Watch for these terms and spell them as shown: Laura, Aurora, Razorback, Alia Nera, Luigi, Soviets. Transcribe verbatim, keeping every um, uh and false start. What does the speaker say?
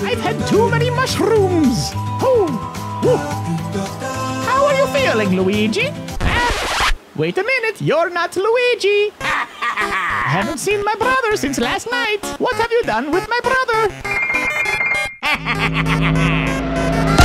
I've had too many mushrooms. Oh. How are you feeling, Luigi? Ah. Wait a minute, you're not Luigi. I haven't seen my brother since last night. What have you done with my brother?